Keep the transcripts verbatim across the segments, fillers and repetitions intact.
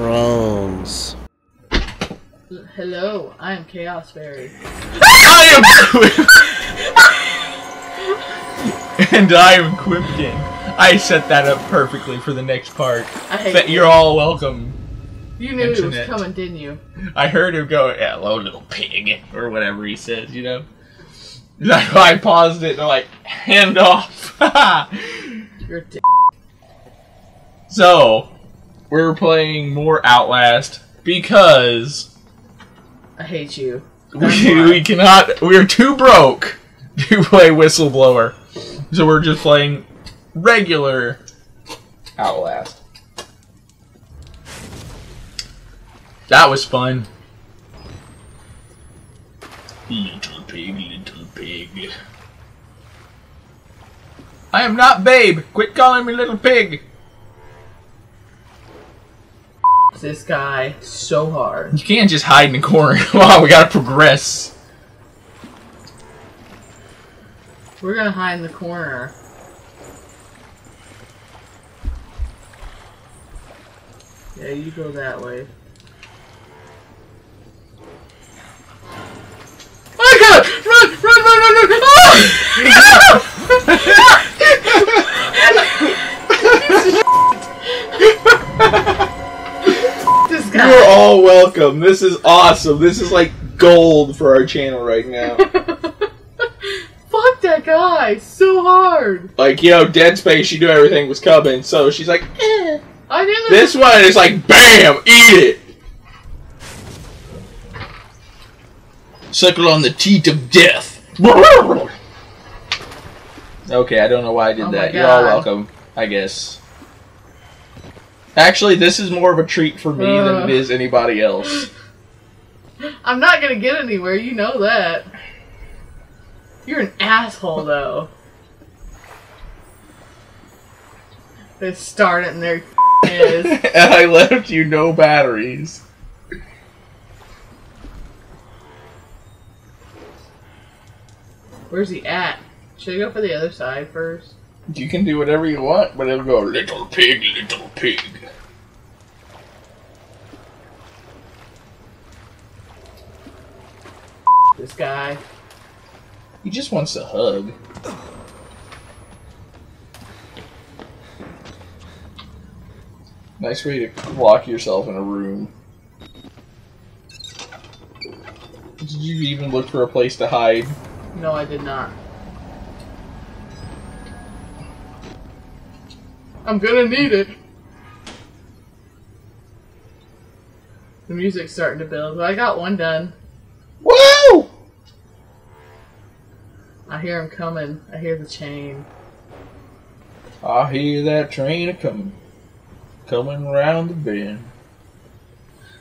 Groans. Hello, I am ChaosFairy. I am Quipkin! And I am Quipkin. I set that up perfectly for the next part. I hate that you're all welcome. You knew it was coming, didn't you? I heard him go, hello, little pig, or whatever he says, you know? I paused it and I'm like, hand off. You're d So, we're playing more Outlast because... I hate you. We, we cannot, we're too broke to play Whistleblower. So we're just playing regular Outlast. That was fun. Little pig, little pig. I am not Babe. Quit calling me little pig. This guy so hard. You can't just hide in the corner. Wow, we gotta progress. We're gonna hide in the corner. Yeah, you go that way. Run! Run! Run! Run! Run! Run! Oh! This guy. You're all welcome. This is awesome. This is like gold for our channel right now. Fuck that guy so hard. Like, you know, Dead Space, you knew everything was coming, so she's like, eh. I knew this one is like, bam, eat it. Suckle on the teat of death. Okay, I don't know why I did oh that. You're all welcome, I guess. Actually, this is more of a treat for me uh. than it is anybody else. I'm not gonna get anywhere, you know that. You're an asshole, though. They start it and there is. And I left you no batteries. Where's he at? Should I go for the other side first? You can do whatever you want, but it'll go, little pig, little pig. This guy. He just wants a hug. Nice way to lock yourself in a room. Did you even look for a place to hide? No, I did not. I'm gonna need it. The music's starting to build, but I got one done. Woo! I hear him coming. I hear the chain. I hear that train a coming. Coming around the bend.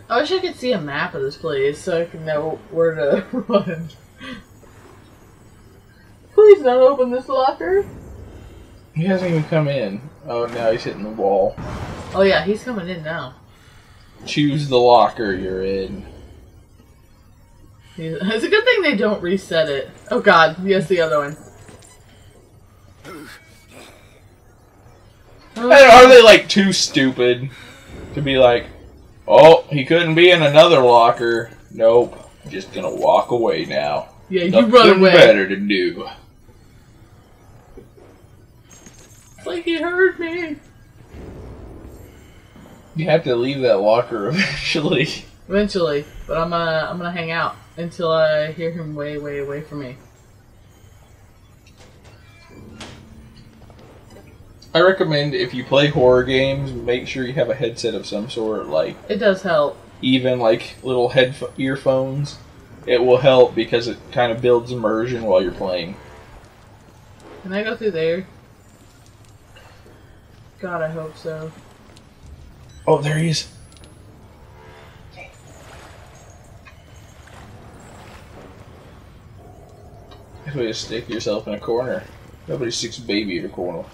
I wish I could see a map of this place so I can know where to run. Please don't open this locker. He hasn't even come in. Oh, now he's hitting the wall. Oh yeah, he's coming in now. Choose the locker you're in. It's a good thing they don't reset it. Oh god, yes, the other one. And are they like too stupid to be like, oh, he couldn't be in another locker. Nope, I'm just gonna walk away now. Yeah, you Nothing run away. Better to do. Like he heard me. You have to leave that locker eventually. Eventually, but I'm gonna I'm gonna hang out until I hear him way way away from me. I recommend if you play horror games, make sure you have a headset of some sort. Like it does help. Even like little head earphones, it will help because it kind of builds immersion while you're playing. Can I go through there? God, I hope so. Oh, there he is. That's way to stick yourself in a corner. Nobody sticks a baby in a corner.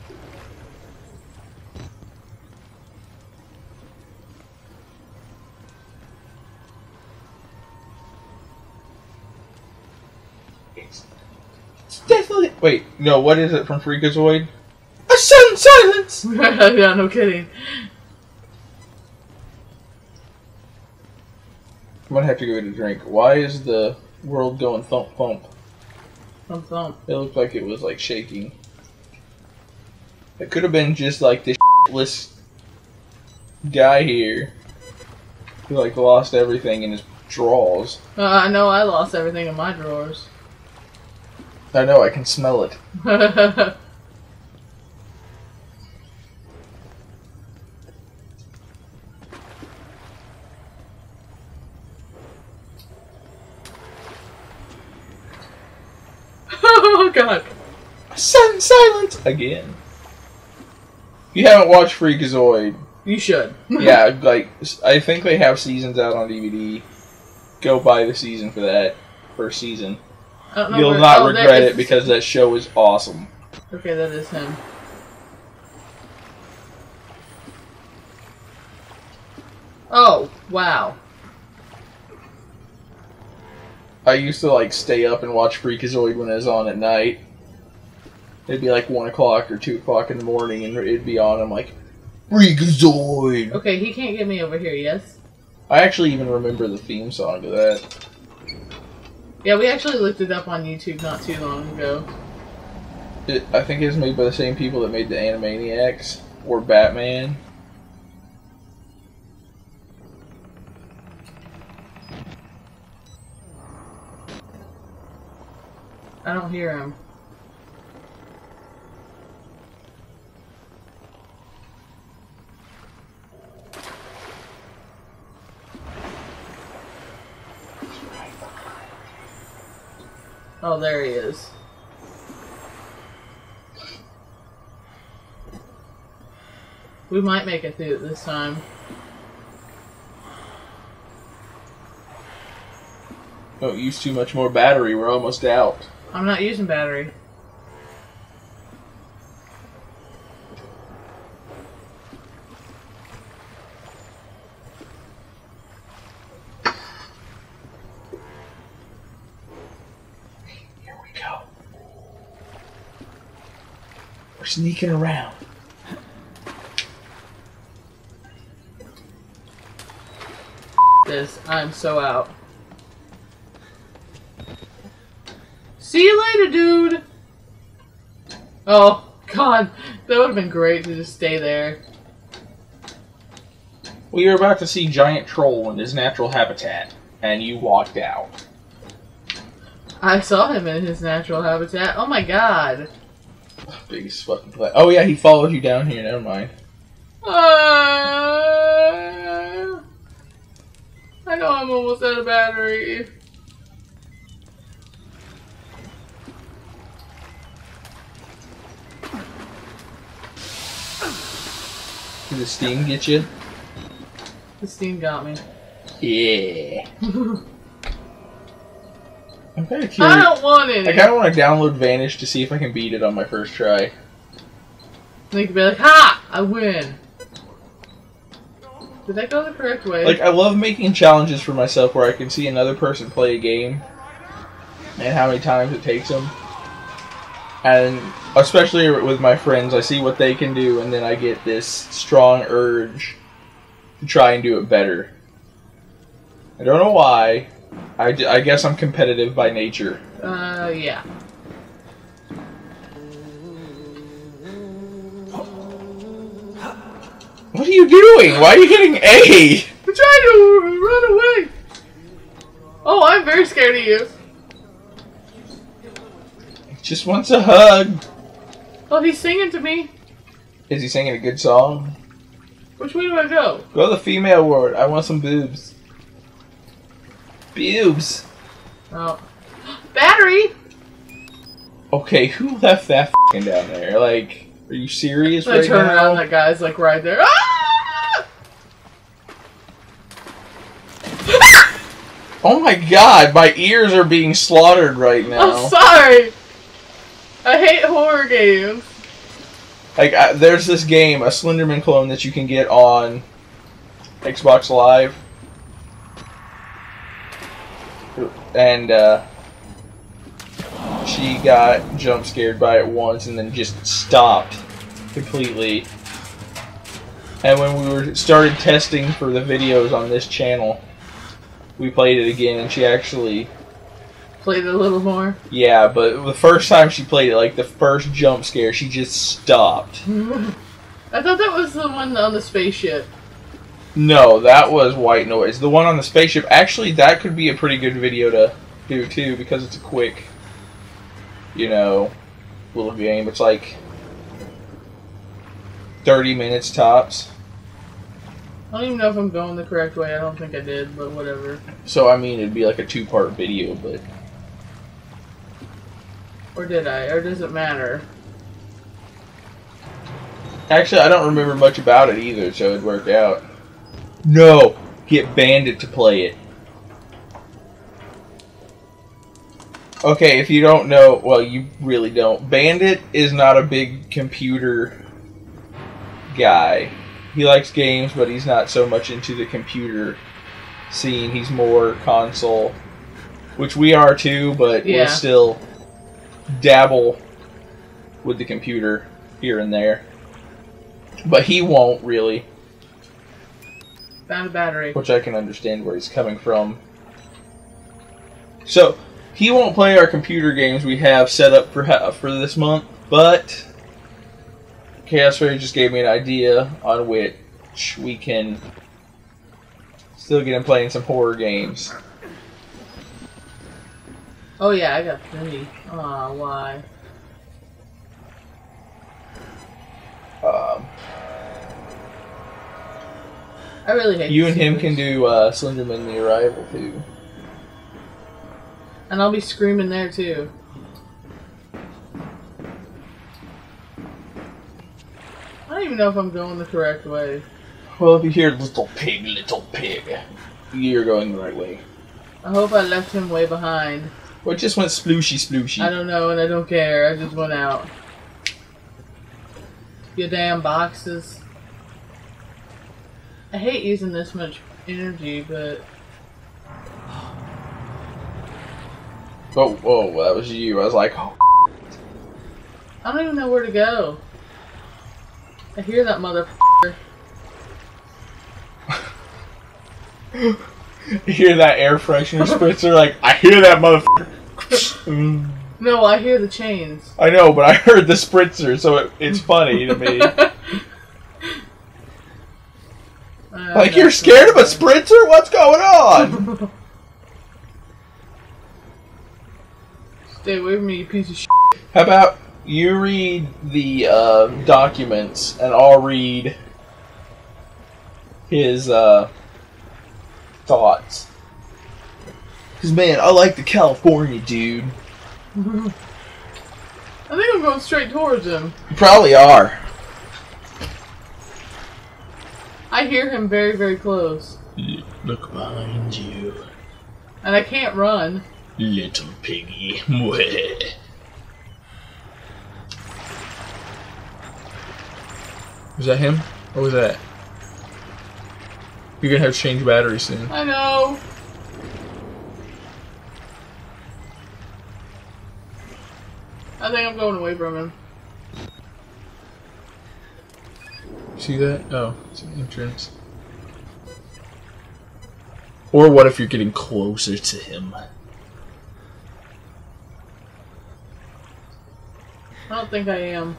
It's, it's definitely... Wait, no, what is it from Freakazoid? A sudden silence! Yeah, no kidding. I'm gonna have to give it a drink. Why is the world going thump thump? Thump thump. It looked like it was like shaking. It could have been just like this shitless guy here who like lost everything in his drawers. Uh, I know I lost everything in my drawers. I know, I can smell it. Oh god. Sun silence again. You haven't watched Freakazoid. You should. Yeah, like I think they have seasons out on D V D. Go buy the season for that first season. You'll where, not oh, regret it because that show is awesome. Okay, that is him. Oh, wow. I used to, like, stay up and watch Freakazoid when it was on at night. It'd be like one o'clock or two o'clock in the morning and it'd be on. I'm like, Freakazoid! Okay, he can't get me over here, yes? I actually even remember the theme song to that. Yeah, we actually looked it up on YouTube not too long ago. It, I think it was made by the same people that made the Animaniacs or Batman. I don't hear him. Oh, there he is. We might make it through this time. Don't use too much more battery, we're almost out. I'm not using battery. Sneaking around. This. I'm so out. See you later, dude! Oh, god. That would have been great to just stay there. We were about to see Giant Troll in his natural habitat, and you walked out. I saw him in his natural habitat. Oh my god. Biggest fucking play. Oh yeah, he followed you down here. Never mind. Uh, I know I'm almost out of battery. Did the steam get you? The steam got me. Yeah. I'm kinda curious. I don't want it. I kind of want to download Vanish to see if I can beat it on my first try. They could be like, "Ha! I win." Did that go the correct way? Like, I love making challenges for myself where I can see another person play a game and how many times it takes them, and especially with my friends, I see what they can do, and then I get this strong urge to try and do it better. I don't know why. I, d I guess I'm competitive by nature. Uh, yeah. What are you doing? Why are you getting A? I'm trying to run away. Oh, I'm very scared of you. He just wants a hug. Oh, he's singing to me. Is he singing a good song? Which way do I go? Go to the female ward. I want some boobs. Boobs. Oh. Battery! Okay, who left that f***ing down there? Like, are you serious right now? I turn around, that guy's like right there. Ah! Ah! Oh my god, my ears are being slaughtered right now. I'm sorry! I hate horror games. Like, I, there's this game, a Slenderman clone that you can get on Xbox Live. And uh, she got jump scared by it once and then just stopped completely. And when we were started testing for the videos on this channel, we played it again, and she actually played it a little more. Yeah, but the first time she played it, like the first jump scare, she just stopped. I thought that was the one on the spaceship. No, that was White Noise. The one on the spaceship, actually, that could be a pretty good video to do too, because it's a quick, you know, little game. It's like thirty minutes tops. I don't even know if I'm going the correct way. I don't think I did, but whatever. So, I mean, it'd be like a two-part video, but... Or did I? Or does it matter? Actually, I don't remember much about it either, so it worked out. No! Get Bandit to play it. Okay, if you don't know... Well, you really don't. Bandit is not a big computer guy. He likes games, but he's not so much into the computer scene. He's more console, which we are too, but yeah. We'll still dabble with the computer here and there. But he won't, really. Found a battery. Which I can understand where he's coming from. So, he won't play our computer games we have set up for for this month, but ChaosFairy just gave me an idea on which we can still get him playing some horror games. Oh yeah, I got three. Aw, why? Um... I really hate you and him can do uh, Slenderman the Arrival too, and I'll be screaming there too. I don't even know if I'm going the correct way. Well, if you hear "little pig, little pig," you're going the right way. I hope I left him way behind. Well, it just went splooshy, splooshy. I don't know, and I don't care. I just went out. Your damn boxes. I hate using this much energy, but... Oh, whoa, that was you. I was like, oh, I don't even know where to go. I hear that motherfucker. You hear that air freshener spritzer? Like, I hear that motherfucker. No, I hear the chains. I know, but I heard the spritzer, so it, it's funny to me. Like, you're scared of a spritzer? What's going on? Stay away from me, you piece of shit. How about you read the uh, documents, and I'll read his uh, thoughts. Because, man, I like the California dude. I think I'm going straight towards him. You probably are. I hear him very, very close. Look behind you. And I can't run. Little piggy. Was that him? What was that? You're gonna have to change batteries soon. I know. I think I'm going away from him. See that? Oh, it's an entrance. Or what if you're getting closer to him? I don't think I am.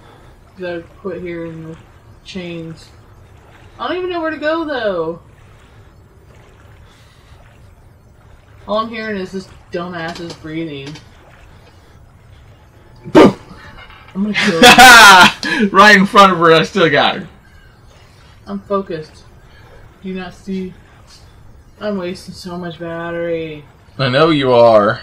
Because I quit hearing the chains. I don't even know where to go, though. All I'm hearing is this dumbass's breathing. Boom! I'm gonna kill him. Right in front of her, I still got her. I'm focused. Do you not see? I'm wasting so much battery. I know you are.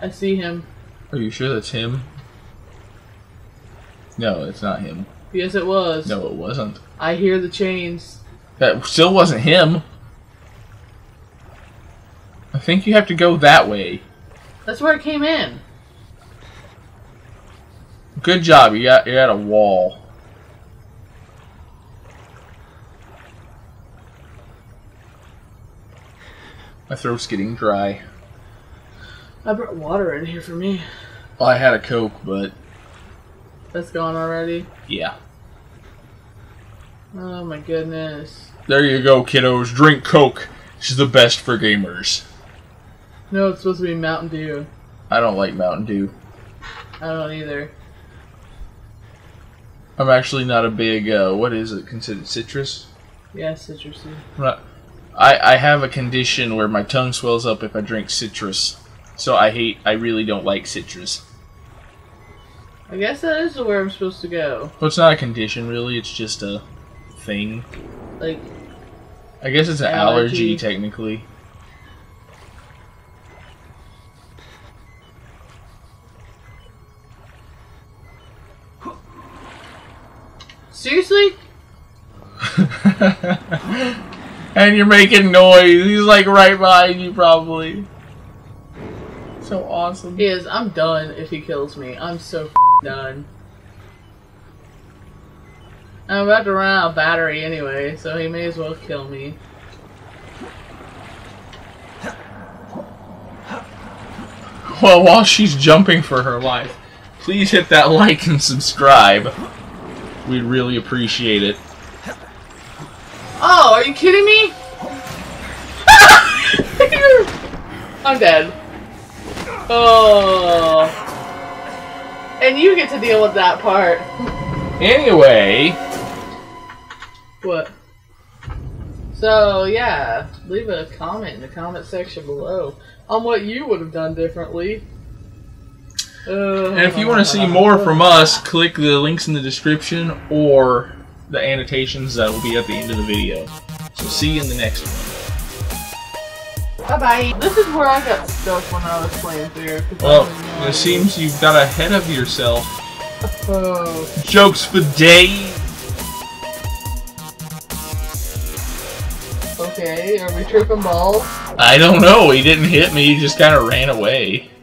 I see him. Are you sure that's him? No, it's not him. Yes, it was. No, it wasn't. I hear the chains. That still wasn't him. I think you have to go that way. That's where it came in. Good job, you got, you're at a wall. My throat's getting dry. I brought water in here for me. Well, I had a Coke, but... That's gone already? Yeah. Oh my goodness. There you go, kiddos. Drink Coke. She's the best for gamers. No, it's supposed to be Mountain Dew. I don't like Mountain Dew. I don't either. I'm actually not a big, uh, what is it, considered citrus? Yeah, citrusy. Not, I, I have a condition where my tongue swells up if I drink citrus. So I hate, I really don't like citrus. I guess that is where I'm supposed to go. Well, it's not a condition, really. It's just a thing. Like, I guess it's an allergy, allergy technically. Seriously? And you're making noise. He's like right behind you, probably. So awesome. He is. I'm done if he kills me. I'm so f***ing done. I'm about to run out of battery anyway, so he may as well kill me. Well, while she's jumping for her life, please hit that like and subscribe. We'd really appreciate it. Oh, are you kidding me? I'm dead. Oh. And you get to deal with that part. Anyway. What? So, yeah. Leave a comment in the comment section below on what you would have done differently. Uh, and if you want to see more from us, click the links in the description or the annotations that will be at the end of the video. So see you in the next one. Bye-bye. This is where I got stuck when I was playing through. Well, it seems you've got ahead of yourself. Oh. Jokes for days. Okay, are we tripping balls? I don't know. He didn't hit me. He just kind of ran away.